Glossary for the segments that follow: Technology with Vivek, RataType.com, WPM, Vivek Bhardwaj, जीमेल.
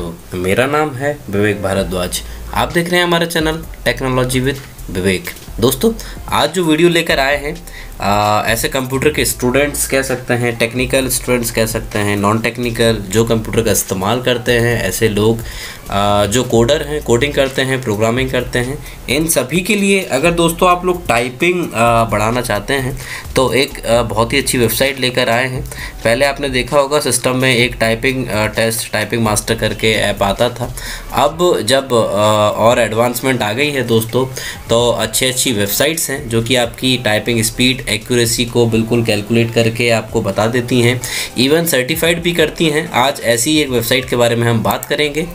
दोस्तों, मेरा नाम है विवेक भारद्वाज। आप देख रहे हैं हमारा चैनल टेक्नोलॉजी विद विवेक। दोस्तों, आज जो वीडियो लेकर आए हैं ऐसे कंप्यूटर के स्टूडेंट्स कह सकते हैं, टेक्निकल स्टूडेंट्स कह सकते हैं, नॉन टेक्निकल जो कंप्यूटर का इस्तेमाल करते हैं, ऐसे लोग जो कोडर हैं, कोडिंग करते हैं, प्रोग्रामिंग करते हैं, इन सभी के लिए अगर दोस्तों आप लोग टाइपिंग बढ़ाना चाहते हैं तो एक बहुत ही अच्छी वेबसाइट लेकर आए हैं। पहले आपने देखा होगा सिस्टम में एक टाइपिंग टेस्ट, टाइपिंग मास्टर करके ऐप आता था। अब जब और एडवांसमेंट आ गई है दोस्तों, तो अच्छी वेबसाइट्स हैं जो कि आपकी टाइपिंग स्पीड, एक्यूरेसी को बिल्कुल कैलकुलेट करके आपको बता देती हैं, इवन सर्टिफाइड भी करती हैं। आज ऐसी एक वेबसाइट के बारे में हम बात करेंगे।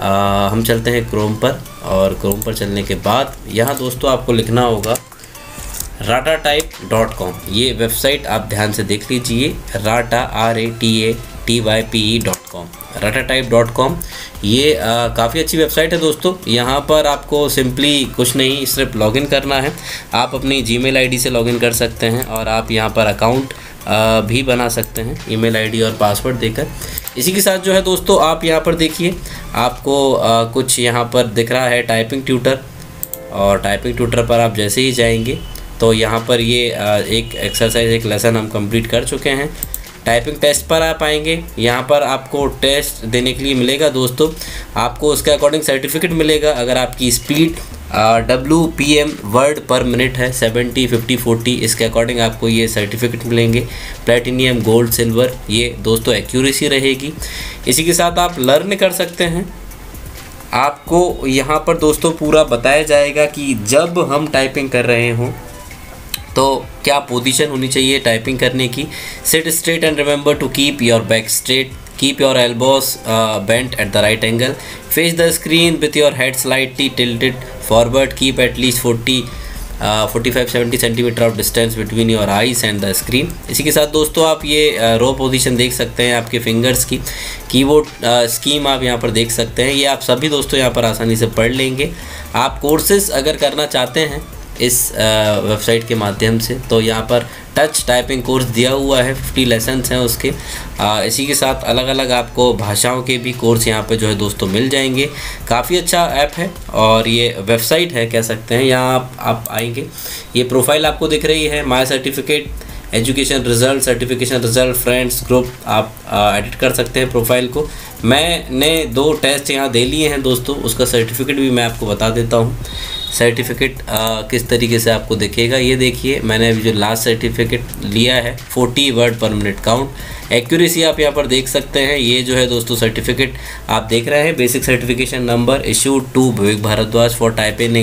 हम चलते हैं क्रोम पर, और क्रोम पर चलने के बाद यहाँ दोस्तों आपको लिखना होगा RataType.com। ये वेबसाइट आप ध्यान से देख लीजिए, RataType.com, RataType.com। ये काफ़ी अच्छी वेबसाइट है दोस्तों। यहाँ पर आपको सिंपली कुछ नहीं, सिर्फ लॉगिन करना है। आप अपनी जीमेल आईडी से लॉगिन कर सकते हैं और आप यहाँ पर अकाउंट भी बना सकते हैं, ईमेल आईडी और पासवर्ड देकर। इसी के साथ जो है दोस्तों, आप यहाँ पर देखिए आपको कुछ यहाँ पर दिख रहा है टाइपिंग ट्यूटर, और टाइपिंग ट्यूटर पर आप जैसे ही जाएंगे तो यहाँ पर ये एक एक्सरसाइज, एक लेसन हम कंप्लीट कर चुके हैं। टाइपिंग टेस्ट पर आप आएंगे, यहाँ पर आपको टेस्ट देने के लिए मिलेगा दोस्तों। आपको उसके अकॉर्डिंग सर्टिफिकेट मिलेगा। अगर आपकी speed WPM word per minute है 70, 50, 40, इसके अकॉर्डिंग आपको ये सर्टिफिकेट मिलेंगे, प्लेटिनियम, गोल्ड, सिल्वर। ये दोस्तों एक्यूरेसी रहेगी। इसी के साथ आप लर्न कर सकते हैं। आपको यहाँ पर दोस्तों पूरा बताया जाएगा कि जब हम टाइपिंग कर रहे हों तो क्या पोजीशन होनी चाहिए टाइपिंग करने की। Sit straight and remember to keep your back straight, keep your elbows bent at the right angle, face the screen with your head slightly tilted forward, keep at least 45-70 centimetre of distance between your eyes and the screen. इसी के साथ दोस्तों आप ये रो position देख सकते हैं आपके फिंगर्स की, कीबोर्ड स्कीम आप यहाँ पर देख सकते हैं। ये आप सभी दोस्तों यहाँ पर आसानी से पढ़ लेंगे। आप कोर्सेज अगर करना चाहते हैं इस वेबसाइट के माध्यम से, तो यहाँ पर टच टाइपिंग कोर्स दिया हुआ है, 50 लेसन्स हैं उसके। इसी के साथ अलग अलग आपको भाषाओं के भी कोर्स यहाँ पे जो है दोस्तों मिल जाएंगे। काफ़ी अच्छा ऐप है और ये वेबसाइट है कह सकते हैं। यहाँ आप आएंगे, ये प्रोफाइल आपको दिख रही है, my certificate, education result, certification result, friends, group. आप एडिट कर सकते हैं प्रोफाइल को। मैंने 2 टेस्ट यहाँ दे लिए हैं दोस्तों, उसका सर्टिफिकेट भी मैं आपको बता देता हूँ। सर्टिफिकेट किस तरीके से आपको दिखेगा ये देखिए। मैंने अभी जो लास्ट सर्टिफिकेट लिया है 40 word per minute count, accuracy आप यहाँ पर देख सकते हैं। ये जो है दोस्तों सर्टिफिकेट आप देख रहे हैं, basic certification number issued to Vivek Bhardwaj for type in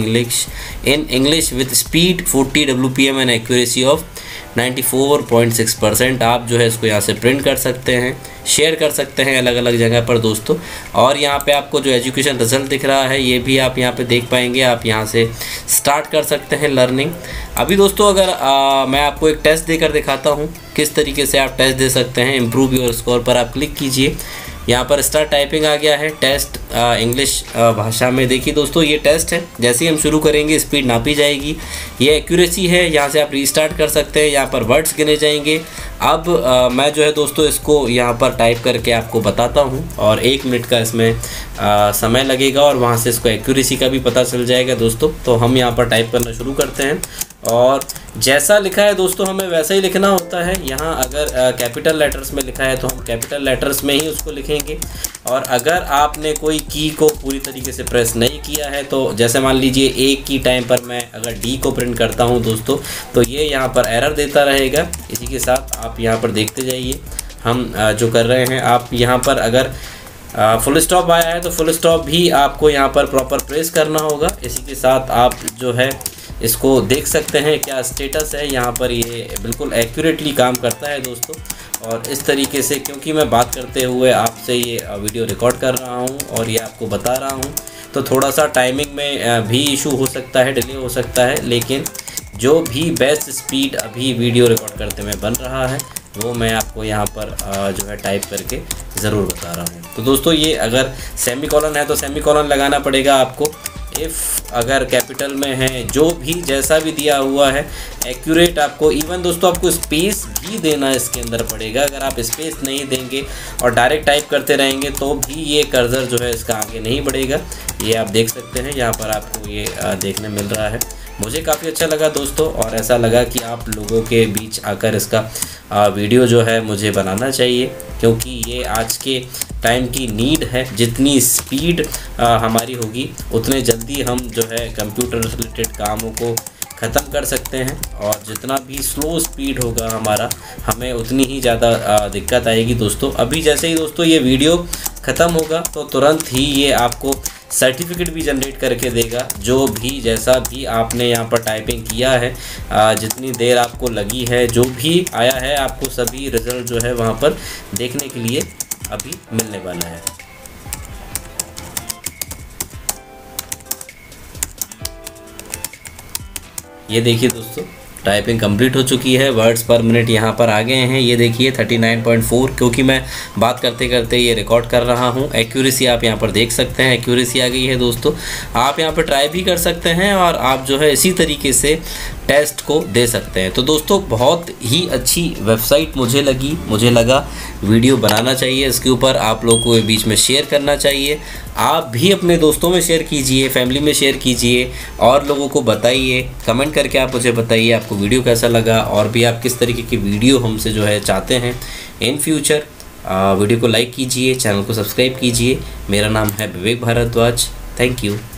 English with speed 40 WPM and accuracy of 94.6%। आप जो है इसको यहाँ से प्रिंट कर सकते हैं, शेयर कर सकते हैं अलग अलग जगह पर दोस्तों। और यहाँ पे आपको जो एजुकेशन रिजल्ट दिख रहा है ये भी आप यहाँ पे देख पाएंगे। आप यहाँ से स्टार्ट कर सकते हैं लर्निंग। अभी दोस्तों अगर मैं आपको एक टेस्ट देकर दिखाता हूँ किस तरीके से आप टेस्ट दे सकते हैं। इम्प्रूव योर स्कोर पर आप क्लिक कीजिए, यहाँ पर स्टार्ट टाइपिंग आ गया है, टेस्ट इंग्लिश भाषा में। देखिए दोस्तों ये टेस्ट है, जैसे ही हम शुरू करेंगे स्पीड नापी जाएगी। ये एक्यूरेसी है, यहाँ से आप रीस्टार्ट कर सकते हैं, यहाँ पर वर्ड्स गिने जाएंगे। अब मैं जो है दोस्तों इसको यहाँ पर टाइप करके आपको बताता हूँ, और 1 मिनट का इसमें समय लगेगा, और वहाँ से इसको एक्यूरेसी का भी पता चल जाएगा दोस्तों। तो हम यहाँ पर टाइप करना शुरू करते हैं, और जैसा लिखा है दोस्तों हमें वैसा ही लिखना होता है। यहाँ अगर कैपिटल लेटर्स में लिखा है तो हम कैपिटल लेटर्स में ही उसको लिखेंगे, और अगर आपने कोई की को पूरी तरीके से प्रेस नहीं किया है, तो जैसे मान लीजिए एक की टाइम पर मैं अगर D को प्रिंट करता हूँ दोस्तों, तो ये यहाँ पर एरर देता रहेगा। इसी के साथ आप यहाँ पर देखते जाइए हम जो कर रहे हैं। आप यहाँ पर अगर फुल स्टॉप आया है तो फुल स्टॉप भी आपको यहाँ पर प्रॉपर प्रेस करना होगा। इसी के साथ आप जो है इसको देख सकते हैं क्या स्टेटस है। यहाँ पर ये बिल्कुल एक्यूरेटली काम करता है दोस्तों। और इस तरीके से, क्योंकि मैं बात करते हुए आपसे ये वीडियो रिकॉर्ड कर रहा हूँ और ये आपको बता रहा हूँ, तो थोड़ा सा टाइमिंग में भी इशू हो सकता है, डिले हो सकता है, लेकिन जो भी बेस्ट स्पीड अभी वीडियो रिकॉर्ड करते में बन रहा है वो मैं आपको यहाँ पर जो है टाइप करके ज़रूर बता रहा हूँ। तो दोस्तों ये अगर सेमीकॉलन है तो सेमीकॉलन लगाना पड़ेगा आपको। इफ़ अगर कैपिटल में है, जो भी जैसा भी दिया हुआ है एक्यूरेट आपको, इवन दोस्तों आपको स्पेस भी देना इसके अंदर पड़ेगा। अगर आप स्पेस नहीं देंगे और डायरेक्ट टाइप करते रहेंगे तो भी ये कर्सर जो है इसका आगे नहीं बढ़ेगा। ये आप देख सकते हैं, यहाँ पर आपको ये देखने मिल रहा है। मुझे काफ़ी अच्छा लगा दोस्तों, और ऐसा लगा कि आप लोगों के बीच आकर इसका वीडियो जो है मुझे बनाना चाहिए, क्योंकि ये आज के टाइम की नीड है। जितनी स्पीड हमारी होगी उतने जल्दी हम जो है कंप्यूटर रिलेटेड कामों को ख़त्म कर सकते हैं, और जितना भी स्लो स्पीड होगा हमारा, हमें उतनी ही ज़्यादा दिक्कत आएगी दोस्तों। अभी जैसे ही दोस्तों ये वीडियो ख़त्म होगा तो तुरंत ही ये आपको सर्टिफिकेट भी जनरेट करके देगा, जो भी जैसा भी आपने यहाँ पर टाइपिंग किया है, जितनी देर आपको लगी है, जो भी आया है, आपको सभी रिज़ल्ट जो है वहाँ पर देखने के लिए अभी मिलने वाला है। ये देखिए दोस्तों, टाइपिंग कंप्लीट हो चुकी है, वर्ड्स पर मिनट यहाँ पर आ गए हैं। ये देखिए 39.4, क्योंकि मैं बात करते करते ये रिकॉर्ड कर रहा हूँ। एक्यूरेसी आप यहाँ पर देख सकते हैं, एक्यूरेसी आ गई है दोस्तों। आप यहाँ पर ट्राई भी कर सकते हैं और आप जो है इसी तरीके से टेस्ट को दे सकते हैं। तो दोस्तों बहुत ही अच्छी वेबसाइट मुझे लगी, मुझे लगा वीडियो बनाना चाहिए इसके ऊपर, आप लोगों के बीच में शेयर करना चाहिए। आप भी अपने दोस्तों में शेयर कीजिए, फैमिली में शेयर कीजिए और लोगों को बताइए। कमेंट करके आप मुझे बताइए आपको वीडियो कैसा लगा, और भी आप किस तरीके की वीडियो हमसे जो है चाहते हैं इन फ्यूचर। वीडियो को लाइक कीजिए, चैनल को सब्सक्राइब कीजिए। मेरा नाम है विवेक भारद्वाज। Thank you.